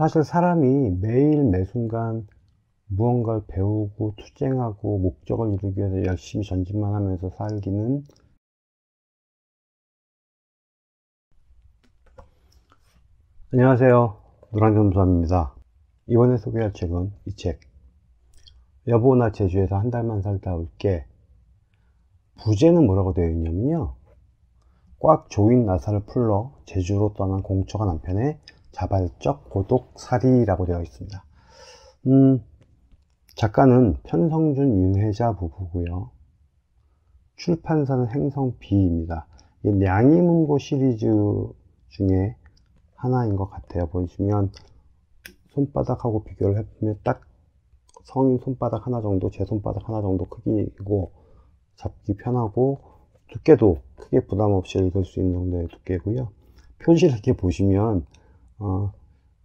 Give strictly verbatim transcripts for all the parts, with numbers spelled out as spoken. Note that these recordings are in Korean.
사실 사람이 매일 매순간 무언가를 배우고 투쟁하고 목적을 이루기 위해서 열심히 전진만 하면서 살기는 안녕하세요. 노란점수함입니다. 이번에 소개할 책은 이 책, 여보 나 제주에서 한 달만 살다 올게. 부제는 뭐라고 되어 있냐면요, 꽉 조인 나사를 풀러 제주로 떠난 공처가 남편의 자발적 고독살이라고 되어 있습니다. 음, 작가는 편성준, 윤혜자 부부고요. 출판사는 행성비입니다. 이 냥이문고 시리즈 중에 하나인 것 같아요. 보시면 손바닥하고 비교를 해보면 딱 성인 손바닥 하나 정도, 제 손바닥 하나 정도 크기이고, 잡기 편하고 두께도 크게 부담 없이 읽을 수 있는 정도의 두께고요. 표지를 이렇게 보시면 어,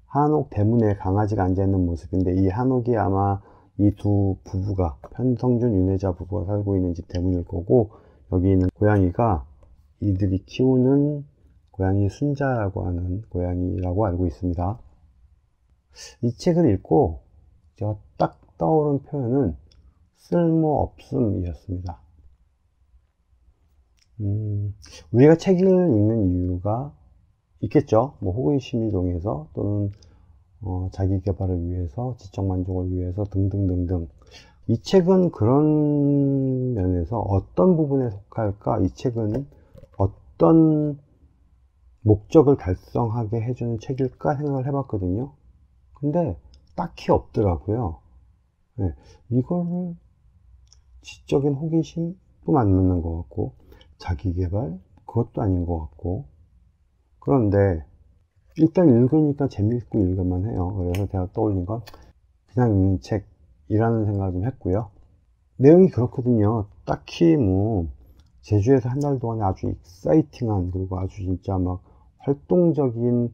한옥 대문에 강아지가 앉아있는 모습인데, 이 한옥이 아마 이 두 부부가, 편성준, 윤혜자 부부가 살고 있는 집 대문일 거고, 여기 있는 고양이가 이들이 키우는 고양이 순자라고 하는 고양이라고 알고 있습니다. 이 책을 읽고 제가 딱 떠오른 표현은 쓸모없음이었습니다. 음, 우리가 책을 읽는 이유가 있겠죠. 뭐 호기심이 동해서, 또는 어, 자기 개발을 위해서, 지적 만족을 위해서 등등등등. 이 책은 그런 면에서 어떤 부분에 속할까? 이 책은 어떤 목적을 달성하게 해주는 책일까 생각을 해봤거든요. 근데 딱히 없더라고요. 네, 이걸 지적인 호기심도 안 맞는 것 같고, 자기 개발? 그것도 아닌 것 같고. 그런데 일단 읽으니까 재미있고 읽을만 해요. 그래서 제가 떠올린 건 그냥 읽는 책이라는 생각을 좀 했고요. 내용이 그렇거든요. 딱히 뭐 제주에서 한 달 동안에 아주 익사이팅한, 그리고 아주 진짜 막 활동적인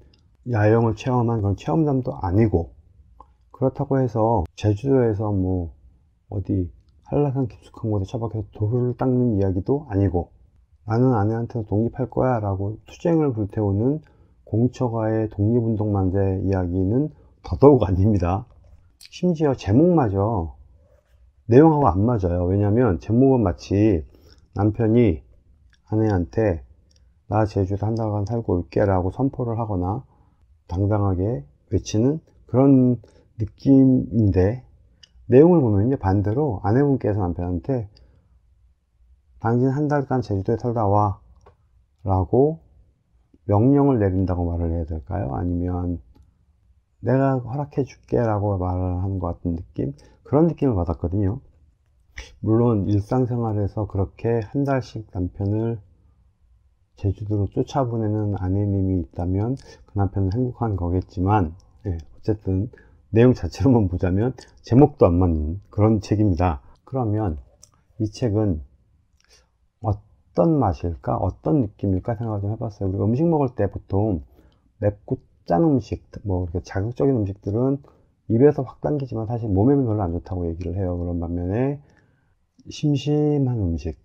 야영을 체험한 그런 체험담도 아니고, 그렇다고 해서 제주도에서 뭐 어디 한라산 깊숙한 곳에 처박혀서 돌을 닦는 이야기도 아니고, 나는 아내한테서 독립할 거야 라고 투쟁을 불태우는 공처가의 독립운동만세 이야기는 더더욱 아닙니다. 심지어 제목마저 내용하고 안 맞아요. 왜냐하면 제목은 마치 남편이 아내한테 나 제주에서 한 달간 살고 올게 라고 선포를 하거나 당당하게 외치는 그런 느낌인데, 내용을 보면 반대로 아내분께서 남편한테 당신 한 달간 제주도에 살다 와 라고 명령을 내린다고 말을 해야 될까요? 아니면 내가 허락해 줄게 라고 말을 하는 것 같은 느낌? 그런 느낌을 받았거든요. 물론 일상생활에서 그렇게 한 달씩 남편을 제주도로 쫓아보내는 아내님이 있다면 그 남편은 행복한 거겠지만, 네, 어쨌든 내용 자체로만 보자면 제목도 안 맞는 그런 책입니다. 그러면 이 책은 어떤 맛일까? 어떤 느낌일까? 생각을 좀 해봤어요. 우리가 음식 먹을 때 보통 맵고 짠 음식, 뭐 이렇게 자극적인 음식들은 입에서 확 당기지만 사실 몸에 별로 안 좋다고 얘기를 해요. 그런 반면에 심심한 음식,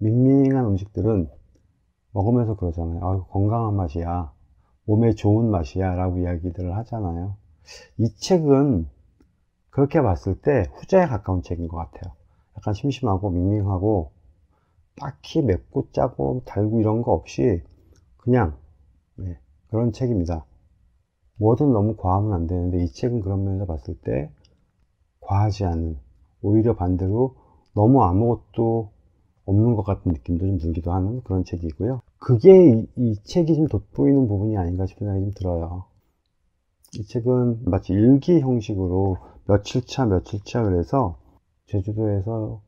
밍밍한 음식들은 먹으면서 그러잖아요. 아, 건강한 맛이야, 몸에 좋은 맛이야 라고 이야기들을 하잖아요. 이 책은 그렇게 봤을 때 후자에 가까운 책인 것 같아요. 약간 심심하고 밍밍하고 딱히 맵고 짜고 달고 이런 거 없이 그냥, 네, 그런 책입니다. 뭐든 너무 과하면 안 되는데 이 책은 그런 면에서 봤을 때 과하지 않은, 오히려 반대로 너무 아무것도 없는 것 같은 느낌도 좀 들기도 하는 그런 책이고요. 그게 이, 이 책이 좀 돋보이는 부분이 아닌가 싶은 생각이 좀 들어요. 이 책은 마치 일기 형식으로 며칠차 며칠차 그래서 제주도에서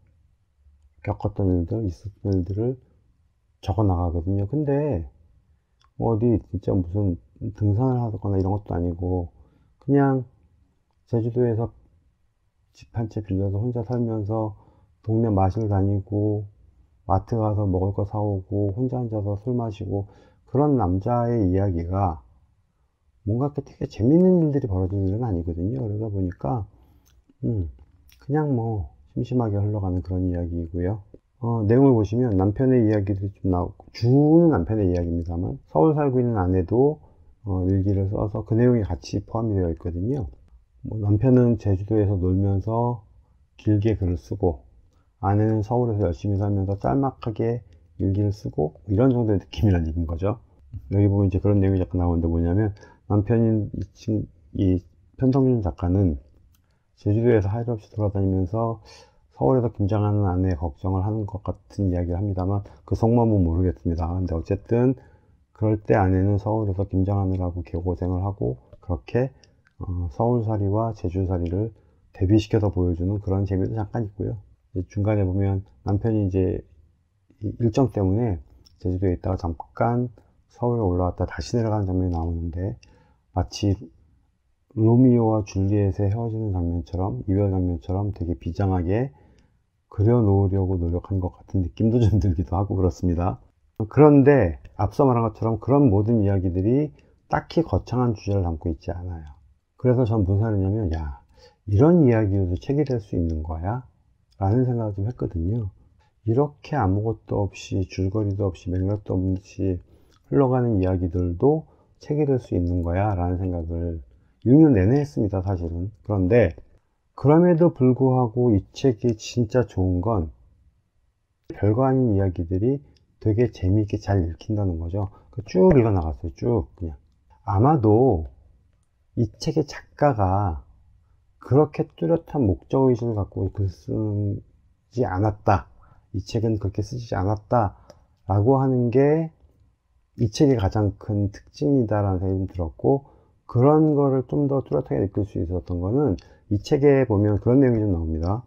겪었던 일들, 있었던 일들을 적어 나가거든요. 근데 어디 진짜 무슨 등산을 하거나 이런 것도 아니고, 그냥 제주도에서 집 한 채 빌려서 혼자 살면서 동네 마실 다니고, 마트 가서 먹을 거 사오고, 혼자 앉아서 술 마시고, 그런 남자의 이야기가 뭔가 되게 재밌는 일들이 벌어지는 일은 아니거든요. 그러다 보니까 음, 그냥 뭐 심심하게 흘러가는 그런 이야기이고요. 어, 내용을 보시면 남편의 이야기도 좀 나오고, 주는 남편의 이야기입니다만 서울 살고 있는 아내도 어, 일기를 써서 그 내용이 같이 포함이 되어 있거든요. 뭐 남편은 제주도에서 놀면서 길게 글을 쓰고, 아내는 서울에서 열심히 살면서 짤막하게 일기를 쓰고, 이런 정도의 느낌이란 얘기인 거죠. 여기 보면 이제 그런 내용이 잠깐 나오는데 뭐냐면, 남편인 이, 친, 이 편성준 작가는 제주도에서 하염없이 돌아다니면서 서울에서 김장하는 아내의 걱정을 하는 것 같은 이야기를 합니다만, 그 속마음은 모르겠습니다. 근데 어쨌든 그럴 때 아내는 서울에서 김장하느라고 개고생을 하고, 그렇게 어, 서울살이와 제주살이를 대비시켜서 보여주는 그런 재미도 잠깐 있고요. 중간에 보면 남편이 이제 일정 때문에 제주도에 있다가 잠깐 서울에 올라왔다 다시 내려가는 장면이 나오는데, 마치 로미오와 줄리엣의 헤어지는 장면처럼, 이별 장면처럼 되게 비장하게 그려놓으려고 노력한 것 같은 느낌도 좀 들기도 하고 그렇습니다. 그런데 앞서 말한 것처럼 그런 모든 이야기들이 딱히 거창한 주제를 담고 있지 않아요. 그래서 전 무슨 생각이냐면, 야, 이런 이야기로도 책이 될 수 있는 거야? 라는 생각을 좀 했거든요. 이렇게 아무것도 없이, 줄거리도 없이, 맥락도 없이 흘러가는 이야기들도 책이 될 수 있는 거야? 라는 생각을 육 년 내내 했습니다, 사실은. 그런데 그럼에도 불구하고 이 책이 진짜 좋은 건 별거 아닌 이야기들이 되게 재미있게 잘 읽힌다는 거죠. 쭉 읽어나갔어요, 쭉. 그냥 아마도 이 책의 작가가 그렇게 뚜렷한 목적의식을 갖고 글 쓰지 않았다, 이 책은 그렇게 쓰지 않았다 라고 하는 게 이 책의 가장 큰 특징이다 라는 생각이 들었고, 그런 거를 좀 더 뚜렷하게 느낄 수 있었던 거는, 이 책에 보면 그런 내용이 좀 나옵니다.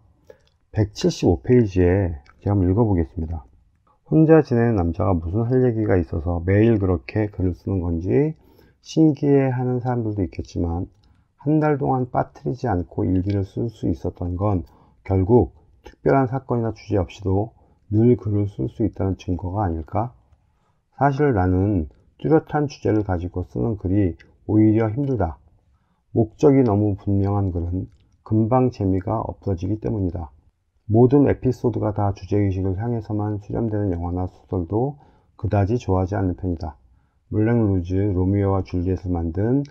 백칠십오 페이지에 제가 한번 읽어보겠습니다. 혼자 지내는 남자가 무슨 할 얘기가 있어서 매일 그렇게 글을 쓰는 건지 신기해하는 사람들도 있겠지만, 한 달 동안 빠뜨리지 않고 일기를 쓸 수 있었던 건 결국 특별한 사건이나 주제 없이도 늘 글을 쓸 수 있다는 증거가 아닐까? 사실 나는 뚜렷한 주제를 가지고 쓰는 글이 오히려 힘들다. 목적이 너무 분명한 글은 금방 재미가 없어지기 때문이다. 모든 에피소드가 다 주제의식을 향해서만 수렴되는 영화나 소설도 그다지 좋아하지 않는 편이다. 물랭 루즈, 로미오와 줄리엣을 만든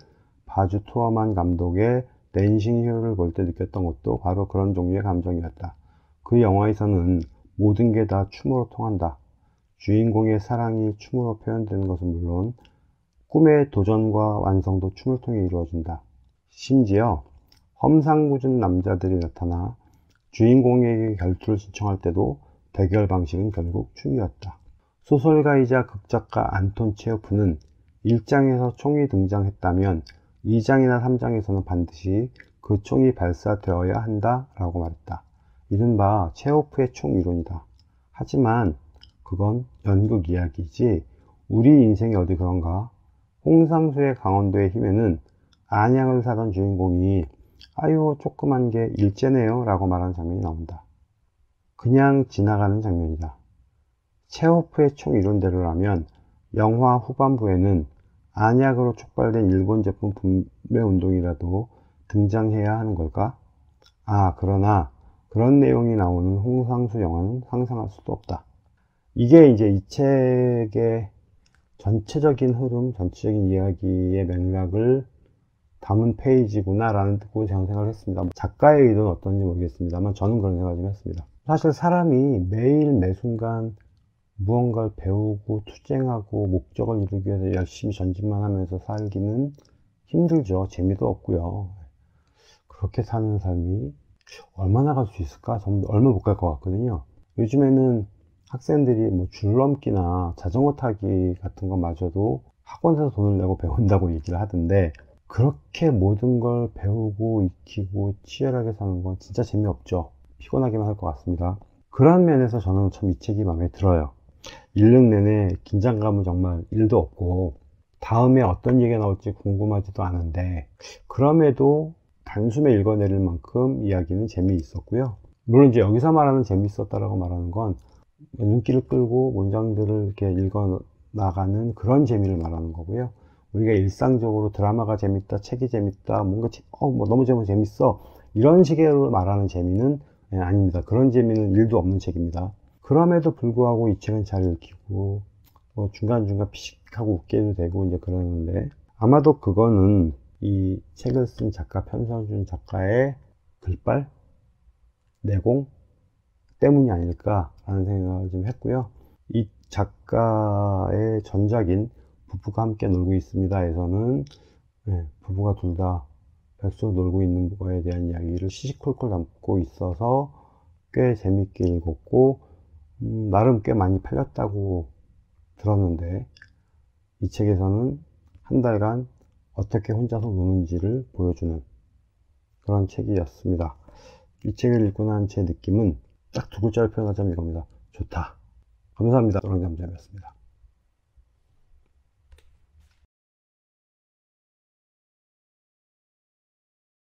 바주 토어만 감독의 댄싱 히어로를 볼 때 느꼈던 것도 바로 그런 종류의 감정이었다. 그 영화에서는 모든 게 다 춤으로 통한다. 주인공의 사랑이 춤으로 표현되는 것은 물론 꿈의 도전과 완성도 춤을 통해 이루어진다. 심지어 험상궂은 남자들이 나타나 주인공에게 결투를 신청할 때도 대결 방식은 결국 춤이었다. 소설가이자 극작가 안톤 체호프는 일 장에서 총이 등장했다면 이 장이나 삼 장에서는 반드시 그 총이 발사되어야 한다 라고 말했다. 이른바 체호프의 총 이론이다. 하지만 그건 연극 이야기지 우리 인생이 어디 그런가? 홍상수의 강원도의 힘에는 안약을 사던 주인공이 아유 조그만 게 일제네요 라고 말하는 장면이 나온다. 그냥 지나가는 장면이다. 체호프의 총 이론대로라면 영화 후반부에는 안약으로 촉발된 일본 제품 분배운동이라도 등장해야 하는 걸까? 아, 그러나 그런 내용이 나오는 홍상수 영화는 상상할 수도 없다. 이게 이제 이 책의 전체적인 흐름, 전체적인 이야기의 맥락을 담은 페이지구나 라는 뜻으로 제가 생각을 했습니다. 작가의 의도는 어떤지 모르겠습니다만 저는 그런 생각을 좀 했습니다. 사실 사람이 매일 매순간 무언가를 배우고 투쟁하고 목적을 이루기 위해서 열심히 전진만 하면서 살기는 힘들죠. 재미도 없고요. 그렇게 사는 삶이 얼마나 갈 수 있을까? 정말 얼마 못 갈 것 같거든요. 요즘에는 학생들이 뭐 줄넘기나 자전거 타기 같은 것마저도 학원에서 돈을 내고 배운다고 얘기를 하던데, 그렇게 모든 걸 배우고 익히고 치열하게 사는 건 진짜 재미없죠. 피곤하기만 할 것 같습니다. 그런 면에서 저는 참 이 책이 마음에 들어요. 일 년 내내 긴장감은 정말 일도 없고, 다음에 어떤 얘기가 나올지 궁금하지도 않은데, 그럼에도 단숨에 읽어내릴 만큼 이야기는 재미있었고요. 물론 이제 여기서 말하는 재미있었다라고 말하는 건 눈길을 끌고 문장들을 이렇게 읽어나가는 그런 재미를 말하는 거고요. 우리가 일상적으로 드라마가 재밌다, 책이 재밌다, 뭔가 어, 뭐 너무 재밌어 이런 식으로 말하는 재미는 네, 아닙니다. 그런 재미는 일도 없는 책입니다. 그럼에도 불구하고 이 책은 잘 읽히고, 뭐 중간중간 피식하고 웃게 해도 되고 이제 그러는데, 아마도 그거는 이 책을 쓴 작가 편성준 작가의 글발, 내공 때문이 아닐까라는 생각을 좀 했고요. 이 작가의 전작인 부부가 함께 놀고 있습니다 에서는 네, 부부가 둘 다 백수로 놀고 있는 거에 대한 이야기를 시시콜콜 담고 있어서 꽤 재밌게 읽었고 음, 나름 꽤 많이 팔렸다고 들었는데, 이 책에서는 한 달간 어떻게 혼자서 노는지를 보여주는 그런 책이었습니다. 이 책을 읽고 난 제 느낌은 딱 두 글자로 표현하자면 이겁니다. 좋다. 감사합니다. 노랑잠잠이었습니다.